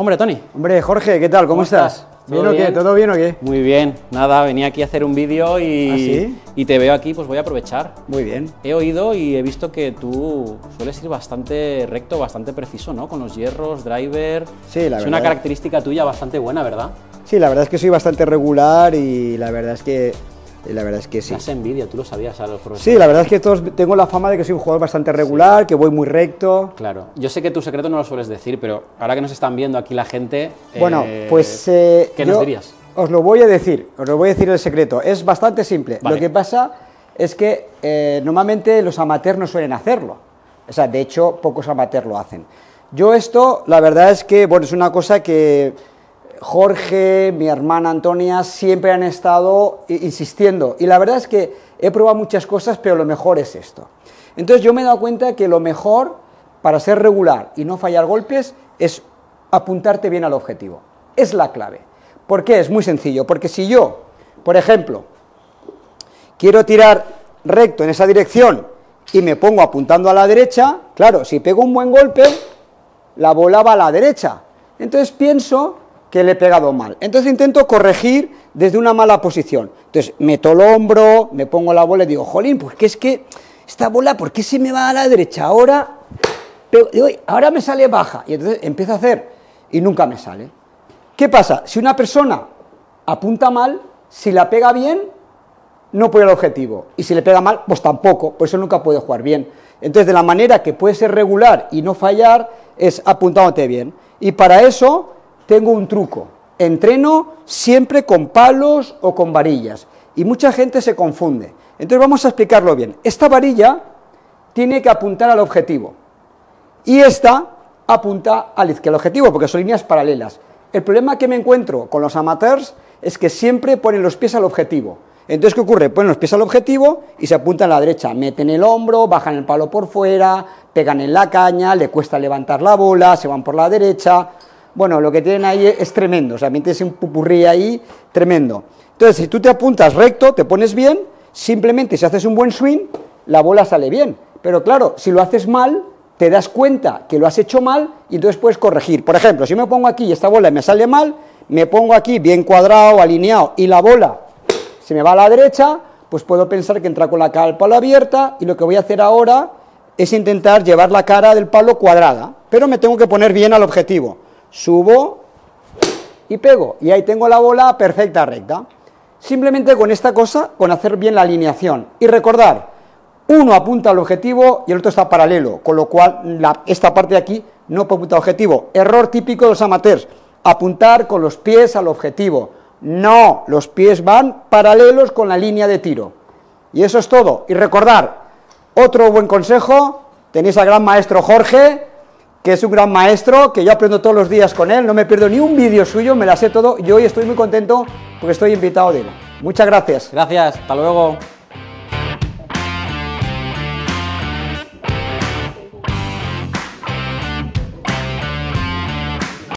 Hombre, Toni. Hombre, Jorge, ¿qué tal? ¿Cómo estás? ¿Bien o qué? ¿Todo bien o qué? Muy bien. Nada, venía aquí a hacer un vídeo y, y te veo aquí, pues voy a aprovechar. Muy bien. He oído y he visto que tú sueles ir bastante recto, bastante preciso, ¿no? Con los hierros, driver... Sí, la verdad. Es una característica tuya bastante buena, ¿verdad? Sí, la verdad es que soy bastante regular y la verdad es que... sí. Me hace envidia, tú lo sabías a los profesores. Sí, la verdad es que todos tengo la fama de que soy un jugador bastante regular, que voy muy recto. Claro, yo sé que tu secreto no lo sueles decir, pero ahora que nos están viendo aquí la gente... Bueno, pues... ¿qué nos dirías? Os lo voy a decir, el secreto. Es bastante simple. Vale. Lo que pasa es que normalmente los amateurs no suelen hacerlo. O sea, de hecho, pocos amateurs lo hacen. Yo esto, la verdad es que, bueno, es una cosa que... Jorge, mi hermana Antonia, siempre han estado insistiendo. Y la verdad es que he probado muchas cosas, pero lo mejor es esto. Entonces yo me he dado cuenta que lo mejor para ser regular y no fallar golpes es apuntarte bien al objetivo. Es la clave. ¿Por qué? Es muy sencillo. Porque si yo, por ejemplo, quiero tirar recto en esa dirección y me pongo apuntando a la derecha, claro, si pego un buen golpe, la bola va a la derecha. Entonces pienso... que le he pegado mal. Entonces intento corregir desde una mala posición. Entonces meto el hombro, me pongo la bola y digo, jolín, pues que es que esta bola, ¿por qué se me va a la derecha? Ahora, pero, digo, ahora me sale baja. Y entonces empiezo a hacer y nunca me sale. ¿Qué pasa? Si una persona apunta mal, si la pega bien, no puede el objetivo. Y si le pega mal, pues tampoco. Por eso nunca puede jugar bien. Entonces de la manera que puede ser regular y no fallar es apuntándote bien. Y para eso... tengo un truco, entreno siempre con palos o con varillas y mucha gente se confunde, entonces vamos a explicarlo bien. Esta varilla tiene que apuntar al objetivo y esta apunta al izquierdo objetivo porque son líneas paralelas. El problema que me encuentro con los amateurs es que siempre ponen los pies al objetivo. Entonces, ¿qué ocurre? Ponen los pies al objetivo y se apuntan a la derecha, meten el hombro, bajan el palo por fuera, pegan en la caña, le cuesta levantar la bola, se van por la derecha... Bueno, lo que tienen ahí es tremendo, o sea, metes un pupurrí ahí tremendo. Entonces, si tú te apuntas recto, te pones bien, simplemente si haces un buen swing, la bola sale bien. Pero claro, si lo haces mal, te das cuenta que lo has hecho mal y entonces puedes corregir. Por ejemplo, si me pongo aquí y esta bola me sale mal, me pongo aquí bien cuadrado, alineado, y la bola se me va a la derecha, pues puedo pensar que entra con la cara al palo abierta y lo que voy a hacer ahora es intentar llevar la cara del palo cuadrada, pero me tengo que poner bien al objetivo. Subo y pego, y ahí tengo la bola perfecta recta. Simplemente con esta cosa, con hacer bien la alineación. Y recordar, uno apunta al objetivo y el otro está paralelo, con lo cual esta parte de aquí no apunta al objetivo. Error típico de los amateurs, apuntar con los pies al objetivo. No, los pies van paralelos con la línea de tiro. Y eso es todo. Y recordar, otro buen consejo, tenéis al gran maestro Jorge, que es un gran maestro, que yo aprendo todos los días con él, no me pierdo ni un vídeo suyo, me la sé todo y hoy estoy muy contento porque estoy invitado de él. Muchas gracias. Gracias, hasta luego.